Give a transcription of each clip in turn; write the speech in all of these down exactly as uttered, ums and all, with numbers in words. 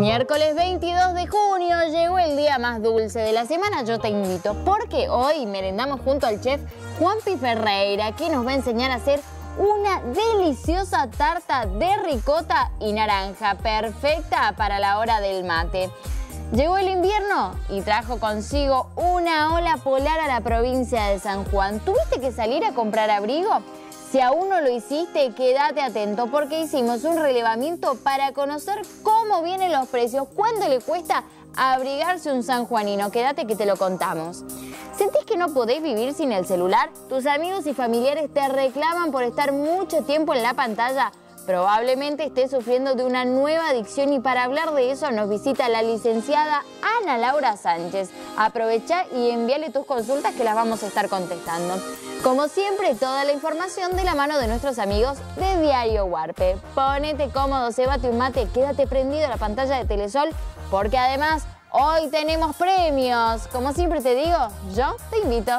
Miércoles veintidós de junio llegó el día más dulce de la semana, Yo Te Invito, porque hoy merendamos junto al chef Juampy Ferreyra, que nos va a enseñar a hacer una deliciosa tarta de ricota y naranja, perfecta para la hora del mate. Llegó el invierno y trajo consigo una ola polar a la provincia de San Juan. ¿Tuviste que salir a comprar abrigo? Si aún no lo hiciste, quédate atento porque hicimos un relevamiento para conocer cómo vienen los precios, cuánto le cuesta abrigarse un sanjuanino. Quédate que te lo contamos. ¿Sentís que no podés vivir sin el celular? ¿Tus amigos y familiares te reclaman por estar mucho tiempo en la pantalla? Probablemente estés sufriendo de una nueva adicción y para hablar de eso nos visita la licenciada Ana Laura Sánchez. Aprovechá y envíale tus consultas que las vamos a estar contestando. Como siempre, toda la información de la mano de nuestros amigos de Diario Huarpe. Ponete cómodo, cébate un mate, quédate prendido a la pantalla de Telesol porque además hoy tenemos premios. Como siempre te digo, yo te invito.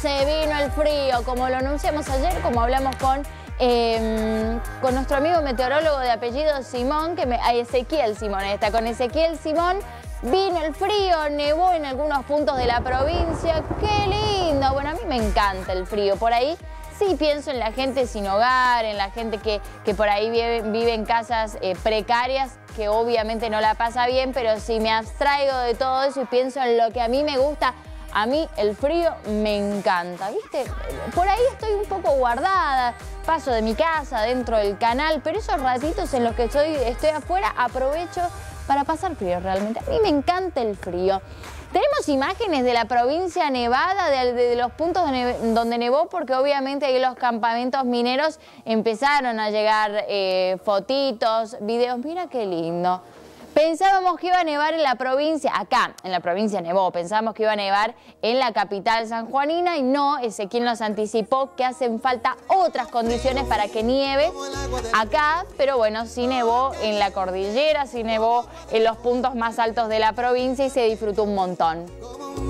Se vino el frío, como lo anunciamos ayer, como hablamos con, eh, con nuestro amigo meteorólogo de apellido Simón, que me, a Ezequiel Simón, ahí está, con Ezequiel Simón. Vino el frío, nevó en algunos puntos de la provincia, ¡qué lindo! Bueno, a mí me encanta el frío, por ahí sí pienso en la gente sin hogar, en la gente que, que por ahí vive, vive en casas eh, precarias, que obviamente no la pasa bien, pero si me abstraigo de todo eso y pienso en lo que a mí me gusta, a mí el frío me encanta, ¿viste? Por ahí estoy un poco guardada, paso de mi casa, dentro del canal, pero esos ratitos en los que estoy, estoy afuera aprovecho para pasar frío realmente. A mí me encanta el frío. Tenemos imágenes de la provincia nevada, de, de, de los puntos donde nevó, porque obviamente ahí los campamentos mineros empezaron a llegar eh, fotitos, videos. Mira qué lindo. Pensábamos que iba a nevar en la provincia, acá en la provincia nevó, pensábamos que iba a nevar en la capital sanjuanina y no, Ezequiel nos anticipó que hacen falta otras condiciones para que nieve acá, pero bueno, sí nevó en la cordillera, sí nevó en los puntos más altos de la provincia y se disfrutó un montón.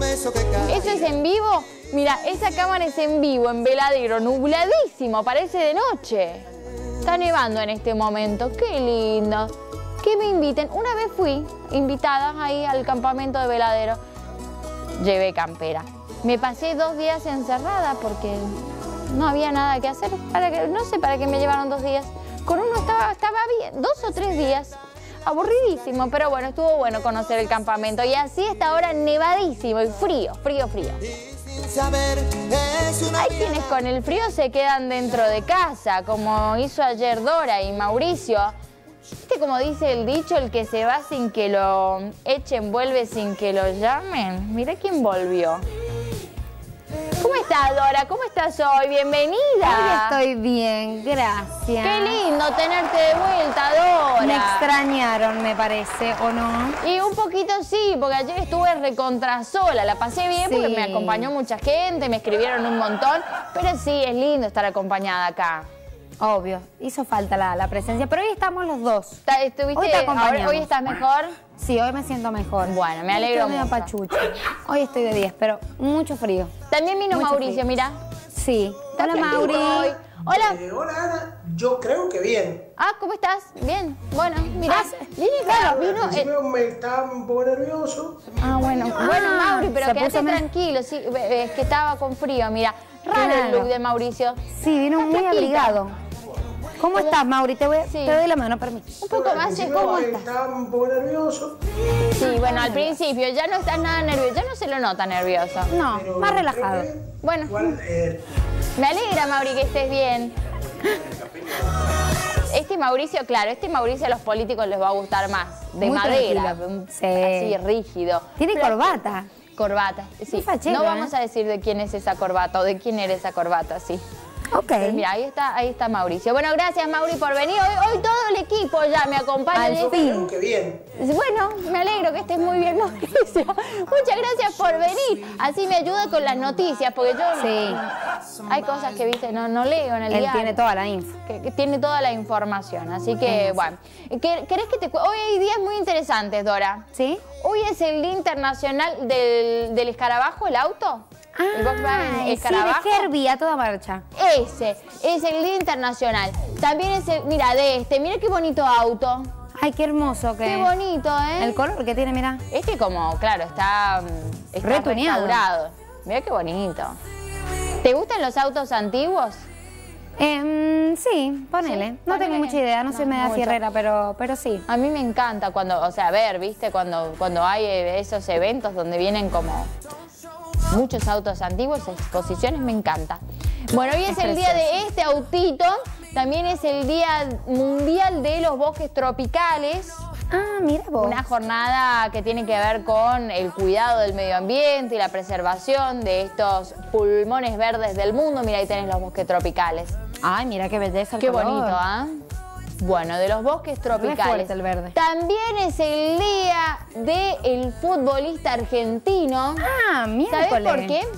¿Eso es en vivo? Mira, esa cámara es en vivo, en Veladero, nubladísimo, parece de noche. Está nevando en este momento, qué lindo. Que me inviten. Una vez fui invitada ahí al campamento de Veladero. Llevé campera. Me pasé dos días encerrada porque no había nada que hacer. Para que, no sé para qué me llevaron dos días. Con uno estaba, estaba bien, dos o tres días. Aburridísimo, pero bueno, estuvo bueno conocer el campamento. Y así está ahora nevadísimo y frío, frío, frío. Hay quienes con el frío se quedan dentro de casa, como hizo ayer Dora y Mauricio. ¿Viste como dice el dicho, el que se va sin que lo echen, vuelve sin que lo llamen? Mirá quién volvió. ¿Cómo estás, Dora? ¿Cómo estás hoy? Bienvenida. Hoy estoy bien, gracias. Qué lindo tenerte de vuelta, Dora. Me extrañaron, me parece, ¿o no? Y un poquito sí, porque ayer estuve recontra sola. La pasé bien sí, porque me acompañó mucha gente, me escribieron un montón. Pero sí, es lindo estar acompañada acá. Obvio, hizo falta la, la presencia, pero hoy estamos los dos. Hoy te acompañamos. ¿Hoy estás mejor? Sí, hoy me siento mejor. Bueno, me alegro mucho. Estoy medio pachucha. Hoy estoy de diez, pero mucho frío. También vino mucho Mauricio, mira. Sí. Hola, Mauri. Hola. Eh, hola, Ana. Yo creo que bien. Ah, ¿cómo estás? Bien. Bueno, mirá. Ah, sí, claro, vino... El... Me estaba un poco nervioso. Ah, bueno. Ah, bueno, Mauri, pero quédate me... tranquilo. Sí, es que estaba con frío, mira. Raro claro. El look de Mauricio. Sí, vino muy flaquita. Abrigado. ¿Cómo estás, Mauri? Te, voy, sí. te doy la mano, permiso. Un poco más, ¿cómo estás? Estaba un poco nervioso. Sí, bueno, al principio ya no estás nada nervioso, ya no se lo nota nervioso. No, pero más relajado. Que, bueno, igual, eh, me alegra, Mauri, que estés bien. Este Mauricio, claro, este Mauricio a los políticos les va a gustar más. De muy madera, sí. Así rígido. Tiene Pero, corbata. Corbata, sí. Fachero, no vamos eh. a decir de quién es esa corbata o de quién era esa corbata, sí. Ok. Pero mira, ahí está, ahí está Mauricio. Bueno, gracias, Mauri, por venir. Hoy, hoy todo el equipo ya me acompaña. Al fin. Qué bien. Bueno, me alegro que estés muy bien, Mauricio. Muchas gracias por venir. Así me ayuda con las noticias, porque yo... Sí. Hay cosas que, viste, no, no leo en el diario. Él tiene toda la info. Que, que tiene toda la información, así que, bueno. ¿Querés que te cuente? Hoy hay días muy interesantes, Dora. ¿Sí? Hoy es el Día Internacional del, del Escarabajo, el auto. Ah, el Volkswagen Escarabajo. Sí, de Herbie a toda marcha. Ese es el Día Internacional. También es el, mira, de este, mira qué bonito auto. Ay, qué hermoso que qué es. Qué bonito, ¿eh? El color que tiene, mira. Este como, claro, está, está restaurado. Mira qué bonito. ¿Te gustan los autos antiguos? Eh, sí, ponele. Sí, no ponele. Tengo mucha idea, no, no soy media fierrera, pero, pero sí. A mí me encanta cuando, o sea, a ver, viste, cuando, cuando hay esos eventos donde vienen como... muchos autos antiguos, exposiciones, me encanta. Bueno, hoy es, es el precioso. Día de este autito. También es el Día Mundial de los Bosques Tropicales. Ah, mira vos. Una jornada que tiene que ver con el cuidado del medio ambiente y la preservación de estos pulmones verdes del mundo. Mira, ahí tenés los bosques tropicales. Ay, mira qué belleza. Qué color. Bonito, ¿ah? ¿eh? Bueno, de los bosques tropicales. El verde. También es el día del futbolista argentino. Ah, miércoles. ¿Sabés por qué?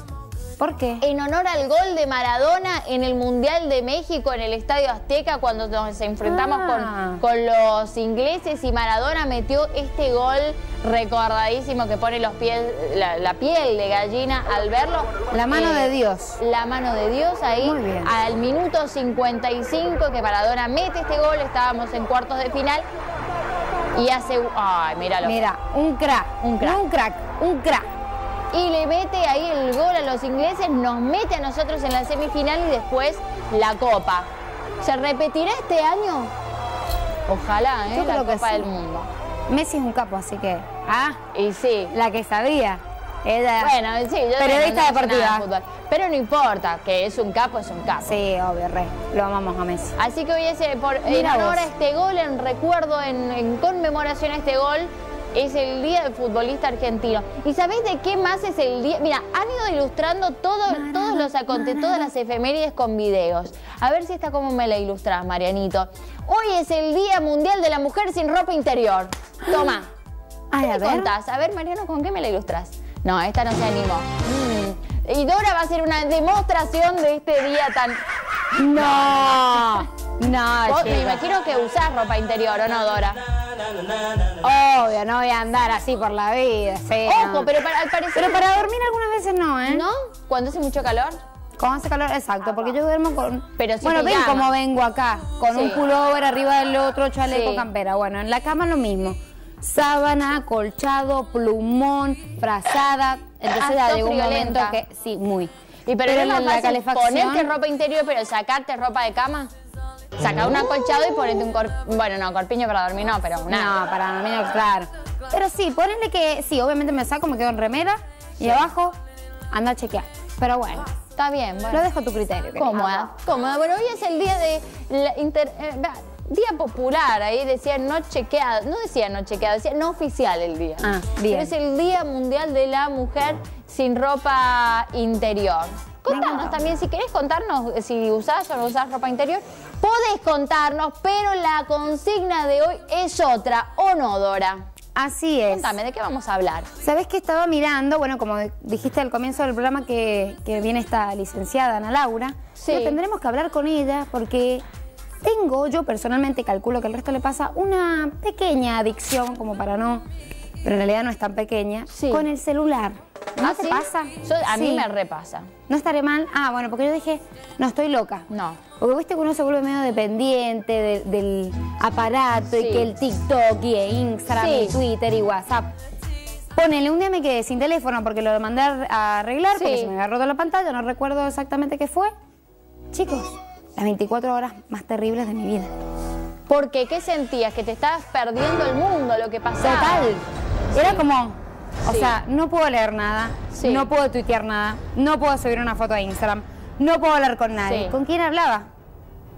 ¿Por qué? En honor al gol de Maradona en el Mundial de México, en el Estadio Azteca, cuando nos enfrentamos ah. con, con los ingleses y Maradona metió este gol recordadísimo que pone los pies, la, la piel de gallina al verlo. La mano eh, de Dios. La mano de Dios ahí. Muy bien. Al minuto cincuenta y cinco que Maradona mete este gol, estábamos en cuartos de final y hace... Ay, míralo. Mira, un crack, un crack, un crack, un crack. Y le mete ahí el gol a los ingleses, nos mete a nosotros en la semifinal y después la Copa. ¿Se repetirá este año? Ojalá, ¿eh? Yo creo la Copa que sí. del Mundo. Messi es un capo, así que... Ah, y sí. La que sabía. Ella... Bueno, sí, yo periodista no deportiva. De pero no importa, que es un capo, es un capo. Sí, obvio, re. Lo amamos a Messi. Así que hoy es por honor a este gol, en recuerdo, en, en conmemoración a este gol... Es el día del futbolista argentino. ¿Y sabés de qué más es el día? Mira, han ido ilustrando todo, Maradona, todos los acontecimientos, todas las efemérides con videos. A ver si está como me la ilustrás, Marianito. Hoy es el Día Mundial de la Mujer sin Ropa Interior. Toma. Ay, ¿qué a, me ver? Contás? A ver, Mariano, ¿con qué me la ilustrás? No, esta no se animó. Mm. Y Dora va a hacer una demostración de este día tan... No. No, no, me imagino que usás ropa interior, ¿o no, Dora? Obvio, no voy a andar así por la vida. Sí, ojo, no. pero para al parecer... Pero para dormir algunas veces no, ¿eh? ¿No? ¿Cuando hace mucho calor? Cuando hace calor, exacto, porque yo duermo con... Pero si bueno, ven llama. Como vengo acá, con sí. un pullover arriba del otro, chaleco, sí. campera. Bueno, en la cama lo mismo. Sábana, colchado, plumón, frazada. Entonces ya llegó un momento que... Sí, muy. Y pero, pero es más en la fácil calefacción... ponerte ropa interior, pero sacarte ropa de cama... Saca un acolchado y ponete un cor... Bueno, no, corpiño para dormir no, pero una... No, para dormir no, claro. Pero sí, ponele que... Sí, obviamente me saco, me quedo en remera sí. y abajo anda a chequear. Pero bueno. Está bien, bueno. Lo dejo a tu criterio. Cómoda, cómoda. Bueno, hoy es el día de... La inter... eh, día popular, ahí decía no chequeado. No decía no chequeado, decía no oficial el día. Ah, bien. Pero es el Día Mundial de la Mujer sin Ropa Interior. Contanos también, si querés contarnos si usás o no usás ropa interior, podés contarnos, pero la consigna de hoy es otra, ¿o no, Dora? Así es. Contame, ¿de qué vamos a hablar? Sabés que estaba mirando, bueno, como dijiste al comienzo del programa que, que viene esta licenciada Ana Laura, sí. pero tendremos que hablar con ella porque tengo, yo personalmente calculo que al resto le pasa, una pequeña adicción, como para no... pero en realidad no es tan pequeña, sí. con el celular. ¿No ¿Ah, te sí? pasa? Yo, a sí. mí me repasa. ¿No estaré mal? Ah, bueno, porque yo dije, no estoy loca. No. Porque viste que uno se vuelve medio dependiente de, del aparato sí. y que el TikTok y el Instagram sí. y Twitter y WhatsApp. Ponele, un día me quedé sin teléfono porque lo mandé a arreglar sí. porque se me había roto la pantalla, no recuerdo exactamente qué fue. Chicos, las veinticuatro horas más terribles de mi vida. ¿Por qué? ¿Qué sentías? Que te estabas perdiendo el mundo, lo que pasaba. Total. Era sí. como, o sí. sea, no puedo leer nada, sí. no puedo tuitear nada, no puedo subir una foto a Instagram, no puedo hablar con nadie. Sí. ¿Con quién hablaba?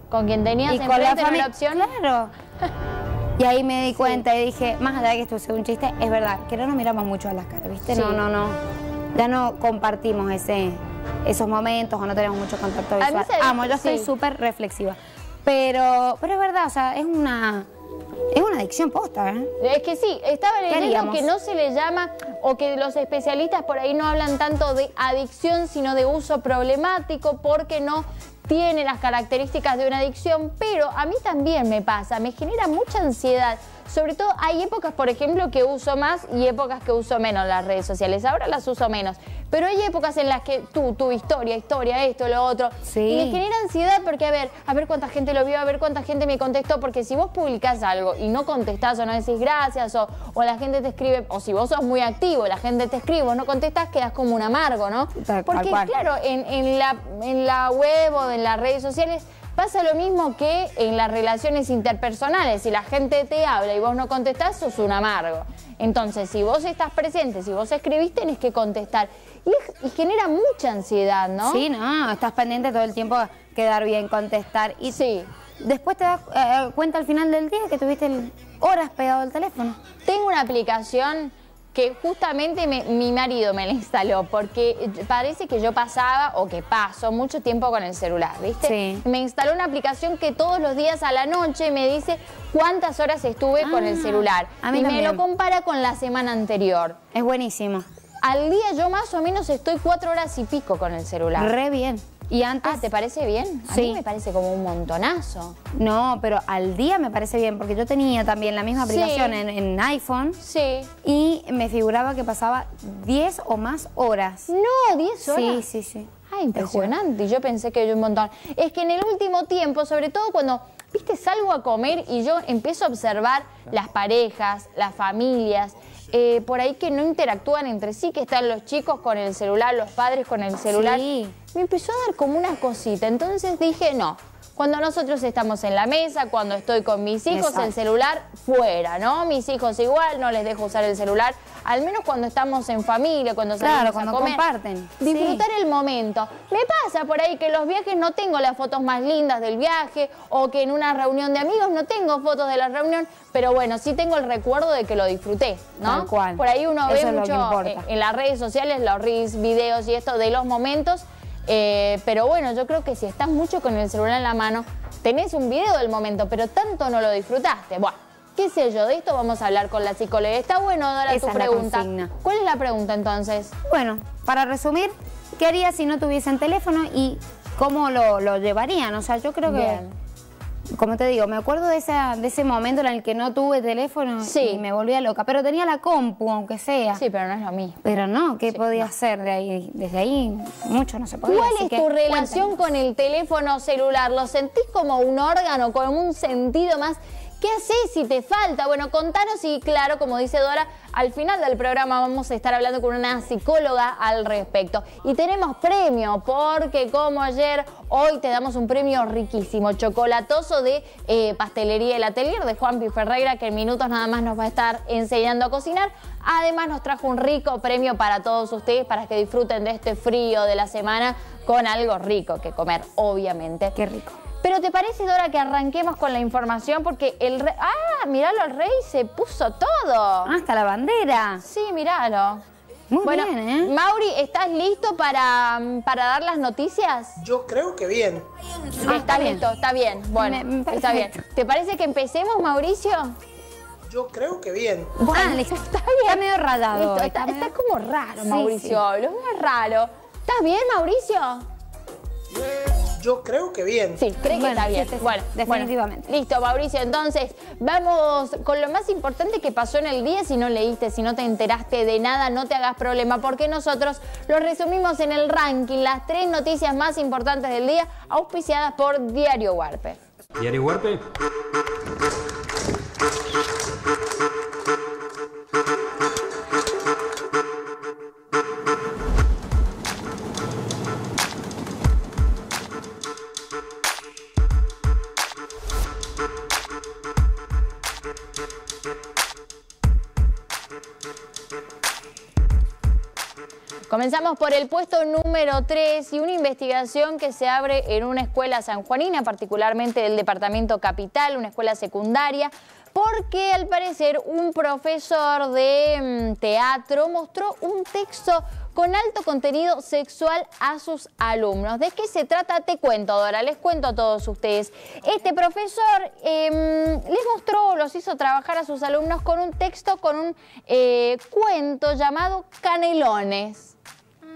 ¿Con quién tenías en la opción? Claro. Y ahí me di cuenta sí. y dije, más allá de que esto sea un chiste, es verdad, que no nos miramos mucho a las caras, ¿viste? Sí. No, no, no. ya no compartimos ese, esos momentos o no tenemos mucho contacto visual. A mí se Amo, yo sí. soy súper reflexiva. Pero, pero es verdad, o sea, es una... Es una adicción posta, ¿eh? Es que sí, estaba leyendo que no se le llama, o que los especialistas por ahí no hablan tanto de adicción, sino de uso problemático, porque no tiene las características de una adicción, pero a mí también me pasa, me genera mucha ansiedad. Sobre todo hay épocas, por ejemplo, que uso más y épocas que uso menos las redes sociales. Ahora las uso menos, pero hay épocas en las que tú, tu historia, historia, esto, lo otro. Sí. Y me genera ansiedad porque a ver, a ver cuánta gente lo vio, a ver cuánta gente me contestó. Porque si vos publicás algo y no contestás o no decís gracias o, o la gente te escribe, o si vos sos muy activo, la gente te escribe, vos no contestás, quedás como un amargo, ¿no? Porque claro, en, en, la, en la web o en las redes sociales pasa lo mismo que en las relaciones interpersonales. Si la gente te habla y vos no contestás, sos un amargo. Entonces, si vos estás presente, si vos escribís, tenés que contestar. Y, y genera mucha ansiedad, ¿no? Sí, no, estás pendiente todo el tiempo de quedar bien, contestar. Y sí. Después te das eh, cuenta al final del día que tuviste el, horas pegado al teléfono. Tengo una aplicación que justamente me, mi marido me la instaló, porque parece que yo pasaba, o que paso, mucho tiempo con el celular, ¿viste? Sí. Me instaló una aplicación que todos los días a la noche me dice cuántas horas estuve ah, con el celular. A mí y también. Me lo compara con la semana anterior. Es buenísimo. Al día yo más o menos estoy cuatro horas y pico con el celular. Re bien. Y antes... Ah, ¿te parece bien? A sí. mí me parece como un montonazo. No, pero al día me parece bien, porque yo tenía también la misma aplicación sí. en, en iPhone. Sí. Y me figuraba que pasaba diez o más horas. No, diez horas. Sí, sí, sí. Ah, impresionante. Y yo pensé que yo un montón. Es que en el último tiempo, sobre todo cuando... Viste, salgo a comer y yo empiezo a observar las parejas, las familias, eh, por ahí que no interactúan entre sí, que están los chicos con el celular, los padres con el celular. Sí. Me empezó a dar como una cosita, entonces dije no. Cuando nosotros estamos en la mesa, cuando estoy con mis hijos, exacto. el celular fuera, ¿no? Mis hijos igual, no les dejo usar el celular, al menos cuando estamos en familia, cuando salimos claro, cuando a comer. Comparten. Disfrutar sí. el momento. Me pasa por ahí que en los viajes no tengo las fotos más lindas del viaje, o que en una reunión de amigos no tengo fotos de la reunión, pero bueno, sí tengo el recuerdo de que lo disfruté, ¿no? Tal cual. Por ahí uno eso ve mucho en, en las redes sociales, los reels, videos y esto de los momentos. Eh, pero bueno, yo creo que si estás mucho con el celular en la mano, tenés un video del momento, pero tanto no lo disfrutaste. Bueno, qué sé yo, de esto vamos a hablar con la psicóloga. Está bueno, Dora, esa tu pregunta. ¿Cuál es la pregunta entonces? Bueno, para resumir, ¿qué harías si no tuviesen teléfono y cómo lo, lo llevarían? O sea, yo creo que... Bien. Como te digo, me acuerdo de, esa, de ese momento en el que no tuve teléfono sí. y me volvía loca. Pero tenía la compu, aunque sea. Sí, pero no es lo mismo. Pero no, ¿qué sí, podía no. hacer de ahí? Desde ahí mucho no se podía. ¿Cuál es que, tu relación cuéntanos. Con el teléfono celular? ¿Lo sentís como un órgano, como un sentido más? ¿Qué haces si te falta? Bueno, contanos y claro, como dice Dora, al final del programa vamos a estar hablando con una psicóloga al respecto. Y tenemos premio, porque como ayer, hoy te damos un premio riquísimo, chocolatoso de eh, pastelería El Atelier de Juampy Ferreyra, que en minutos nada más nos va a estar enseñando a cocinar. Además nos trajo un rico premio para todos ustedes, para que disfruten de este frío de la semana con algo rico que comer, obviamente. Qué rico. Pero ¿te parece, Dora, que arranquemos con la información? Porque el rey... ¡Ah! Miralo, el rey se puso todo. Hasta la bandera. Sí, miralo. Muy bueno, bien, ¿eh? Mauri, ¿estás listo para, para dar las noticias? Yo creo que bien. Ah, está bien. Listo, está bien. Bueno, me, me está bien. ¿Te parece que empecemos, Mauricio? Yo creo que bien. Bueno, ah, listo. Está bien. Está medio rayado. Listo, está, está, medio... está como raro, sí, Mauricio. Sí. Lo veo raro. ¿Estás bien, Mauricio? Yeah. Yo creo que bien. Sí, creo bueno, que está bien. Sí, sí, sí. Bueno, definitivamente. Bueno, listo, Mauricio. Entonces, vamos con lo más importante que pasó en el día. Si no leíste, si no te enteraste de nada, no te hagas problema, porque nosotros lo resumimos en el ranking, las tres noticias más importantes del día, auspiciadas por Diario Huarpe. Diario Huarpe. Comenzamos por el puesto número tres y una investigación que se abre en una escuela sanjuanina, particularmente del departamento Capital, una escuela secundaria, porque al parecer un profesor de teatro mostró un texto con alto contenido sexual a sus alumnos. ¿De qué se trata? Te cuento, Dora, les cuento a todos ustedes. Este profesor eh, les mostró, los hizo trabajar a sus alumnos con un texto, con un eh, cuento llamado Canelones.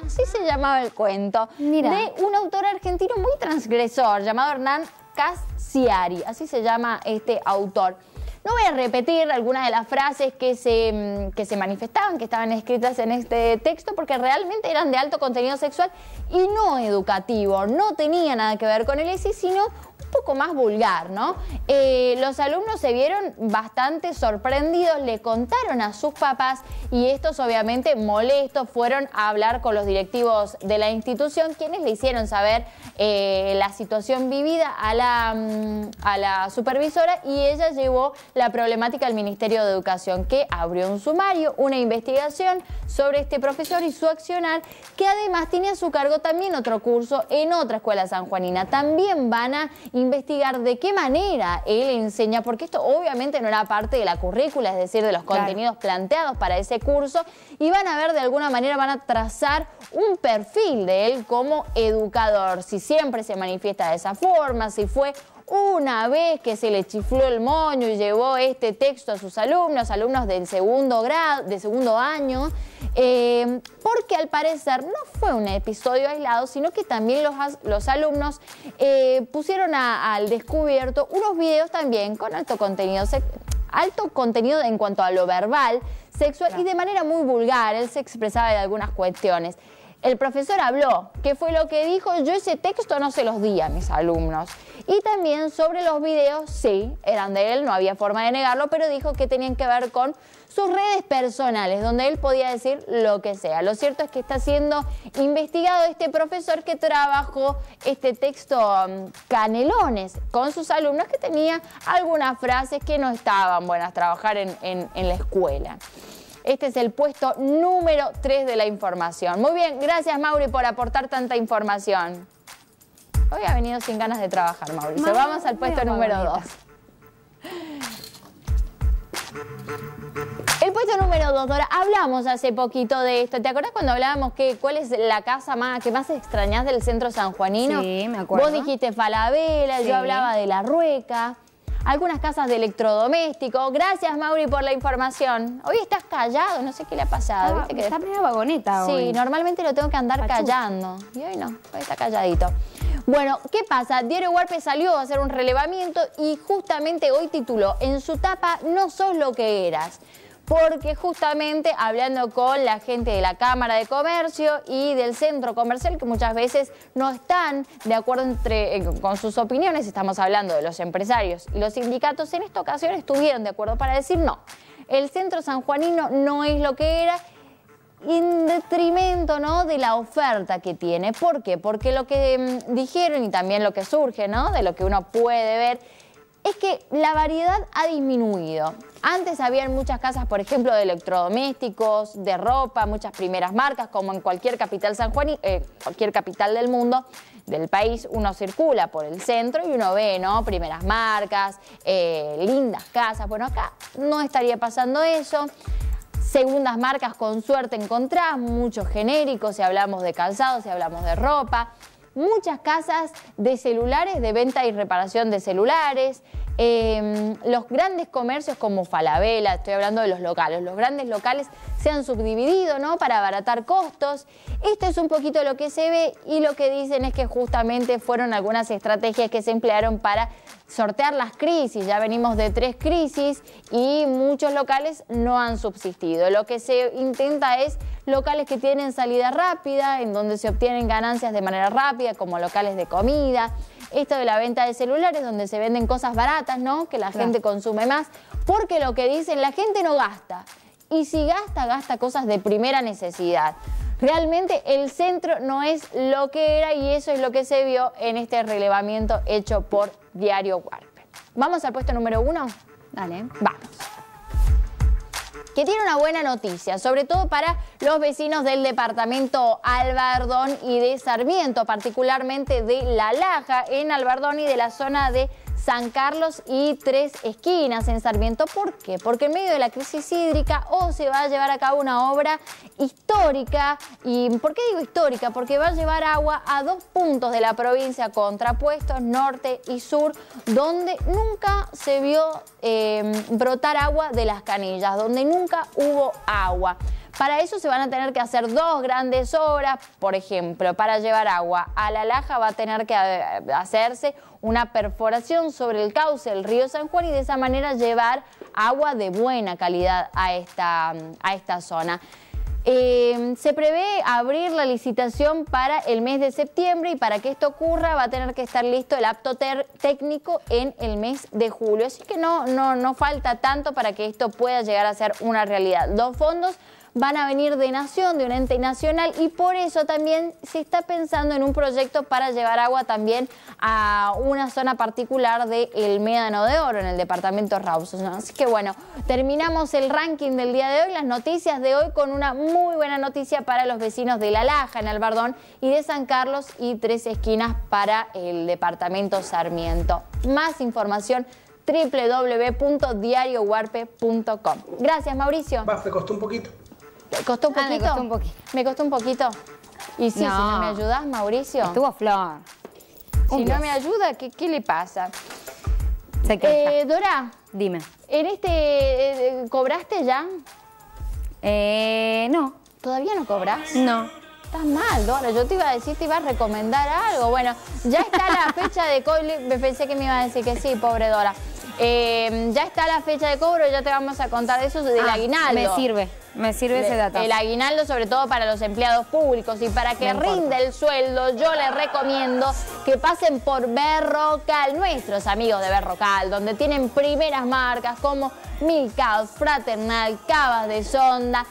Así se llamaba el cuento. Mira. De un autor argentino muy transgresor llamado Hernán Casciari. Así se llama este autor. No voy a repetir algunas de las frases que se, que se manifestaban, que estaban escritas en este texto, porque realmente eran de alto contenido sexual y no educativo. No tenía nada que ver con el E S I, sino un poco más vulgar, ¿no? Eh, los alumnos se vieron bastante sorprendidos, le contaron a sus papás y estos obviamente molestos fueron a hablar con los directivos de la institución, quienes le hicieron saber eh, la situación vivida a la, a la supervisora, y ella llevó la problemática al Ministerio de Educación, que abrió un sumario, una investigación sobre este profesor y su accionar, que además tiene a su cargo también otro curso en otra escuela sanjuanina. También van a investigar de qué manera él enseña, porque esto obviamente no era parte de la currícula, es decir, de los contenidos claro. planteados para ese curso, y van a ver, de alguna manera van a trazar un perfil de él como educador, si siempre se manifiesta de esa forma, si fue una vez que se le chifló el moño y llevó este texto a sus alumnos, alumnos del segundo grado, de segundo año, eh, porque al parecer no fue un episodio aislado, sino que también los, los alumnos eh, pusieron a, al descubierto unos videos también con alto contenido sexual. Alto contenido en cuanto a lo verbal, sexual claro. y de manera muy vulgar. Él se expresaba de algunas cuestiones. El profesor habló. ¿Qué fue lo que dijo? Yo ese texto no se los di a mis alumnos. Y también sobre los videos, sí, eran de él, no había forma de negarlo, pero dijo que tenían que ver con sus redes personales, donde él podía decir lo que sea. Lo cierto es que está siendo investigado este profesor que trabajó este texto um, Canelones con sus alumnos, que tenía algunas frases que no estaban buenas trabajar en, en, en la escuela. Este es el puesto número tres de la información. Muy bien, gracias Mauri por aportar tanta información. Hoy ha venido sin ganas de trabajar, Mauricio. Mamá, vamos al puesto número dos. El puesto número dos, Dora. Hablamos hace poquito de esto. ¿Te acordás cuando hablábamos que cuál es la casa más que más extrañás del centro sanjuanino? Sí, me acuerdo. Vos dijiste Falabella, sí. yo hablaba de La Rueca. Algunas casas de electrodoméstico. Gracias, Mauri, por la información. Hoy estás callado, no sé qué le ha pasado. Está, ¿viste que está de... medio vagoneta hoy. Sí, normalmente lo tengo que andar Achú. callando. Y hoy no, hoy está calladito. Bueno, ¿qué pasa? Diario Huarpe salió a hacer un relevamiento y justamente hoy tituló en su tapa "No sos lo que eras", porque justamente hablando con la gente de la Cámara de Comercio y del Centro Comercial, que muchas veces no están de acuerdo entre, eh, con sus opiniones, estamos hablando de los empresarios y los sindicatos, en esta ocasión estuvieron de acuerdo para decir no, el centro sanjuanino no es lo que era, en detrimento, ¿no?, de la oferta que tiene. ¿Por qué? Porque lo que mmm, dijeron y también lo que surge, ¿no?, de lo que uno puede ver, es que la variedad ha disminuido. Antes habían muchas casas, por ejemplo, de electrodomésticos, de ropa, muchas primeras marcas, como en cualquier capital sanjuanina, eh, cualquier capital del mundo, del país, uno circula por el centro y uno ve, ¿no?, primeras marcas, eh, lindas casas. Bueno, acá no estaría pasando eso. Segundas marcas, con suerte encontrás, muchos genéricos, si hablamos de calzado, si hablamos de ropa. Muchas casas de celulares, de venta y reparación de celulares. Eh, los grandes comercios como Falabella, estoy hablando de los locales, los grandes locales se han subdividido, ¿no?, para abaratar costos. Esto es un poquito lo que se ve, y lo que dicen es que justamente fueron algunas estrategias que se emplearon para sortear las crisis. Ya venimos de tres crisis y muchos locales no han subsistido. Lo que se intenta es locales que tienen salida rápida, en donde se obtienen ganancias de manera rápida, como locales de comida. Esto de la venta de celulares, donde se venden cosas baratas, ¿no?, que la gente consume más, porque lo que dicen, la gente no gasta. Y si gasta, gasta cosas de primera necesidad. Realmente el centro no es lo que era, y eso es lo que se vio en este relevamiento hecho por Diario Huarpe. ¿Vamos al puesto número uno? Dale. Vamos. Que tiene una buena noticia, sobre todo para los vecinos del departamento Albardón y de Sarmiento, particularmente de La Laja en Albardón y de la zona de San Carlos y Tres Esquinas en Sarmiento. ¿Por qué? Porque en medio de la crisis hídrica o se va a llevar a cabo una obra histórica. ¿Y por qué digo histórica? Porque va a llevar agua a dos puntos de la provincia contrapuestos, norte y sur, donde nunca se vio eh, brotar agua de las canillas, donde nunca hubo agua. Para eso se van a tener que hacer dos grandes obras. Por ejemplo, para llevar agua a La Laja va a tener que hacerse una perforación sobre el cauce del río San Juan y de esa manera llevar agua de buena calidad a esta, a esta zona. Eh, se prevé abrir la licitación para el mes de septiembre y para que esto ocurra va a tener que estar listo el apto técnico en el mes de julio. Así que no, no, no falta tanto para que esto pueda llegar a ser una realidad. Los fondos van a venir de Nación, de un ente nacional, y por eso también se está pensando en un proyecto para llevar agua también a una zona particular de El Médano de Oro, en el departamento Rawson. Así que bueno, terminamos el ranking del día de hoy, las noticias de hoy, con una muy buena noticia para los vecinos de La Laja, en Albardón, y de San Carlos y Tres Esquinas para el departamento Sarmiento. Más información w w w punto diario huarpe punto com. Gracias, Mauricio. Bah, te costó un poquito. ¿Te costó un poquito? Ah, me costó un poquito. Me costó un poquito. Y sí, no. Si no me ayudas, Mauricio. Estuvo flor. Si un no plus. me ayuda, ¿qué, qué le pasa? Se eh, Dora, dime. ¿En este eh, cobraste ya? Eh, no. ¿Todavía no cobras? No. Estás mal, Dora. Yo te iba a decir, te iba a recomendar algo. Bueno, ya está la fecha de cobro. Pensé que me iba a decir que sí, pobre Dora. Eh, ya está la fecha de cobro, ya te vamos a contar eso del ah, aguinaldo. Me sirve, me sirve ese dato. El aguinaldo, sobre todo para los empleados públicos, y para que no rinda el sueldo, yo les recomiendo que pasen por Berrocal, nuestros amigos de Berrocal, donde tienen primeras marcas como Milcao, Fraternal, Cabas de Sonda.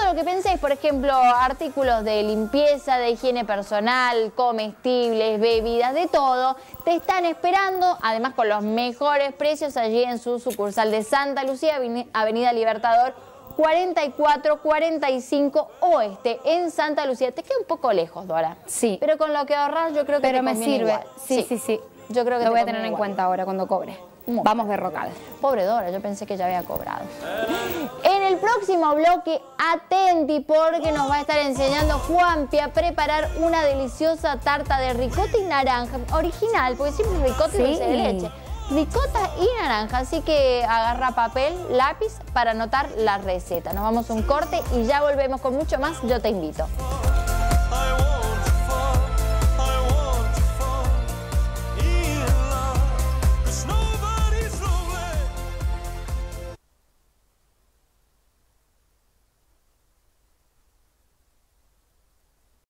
Todo lo que penséis, por ejemplo, artículos de limpieza, de higiene personal, comestibles, bebidas, de todo, te están esperando, además con los mejores precios allí en su sucursal de Santa Lucía, Avenida Libertador cuarenta y cuatro cuarenta y cinco Oeste, en Santa Lucía. Te queda un poco lejos, Dora. Sí. Pero con lo que ahorras yo creo que Pero te me sirve. Igual. Sí, sí, sí, sí. Yo creo que lo voy a tener igual. en cuenta ahora cuando cobre. Muy Vamos Berrocal. Pobre Dora, yo pensé que ya había cobrado. En el próximo bloque, atenti, porque nos va a estar enseñando Juampy a preparar una deliciosa tarta de ricota y naranja. Original, porque siempre ricota sí. y dulce de leche. Ricota y naranja, así que agarra papel, lápiz para anotar la receta. Nos vamos a un corte y ya volvemos con mucho más Yo Te Invito.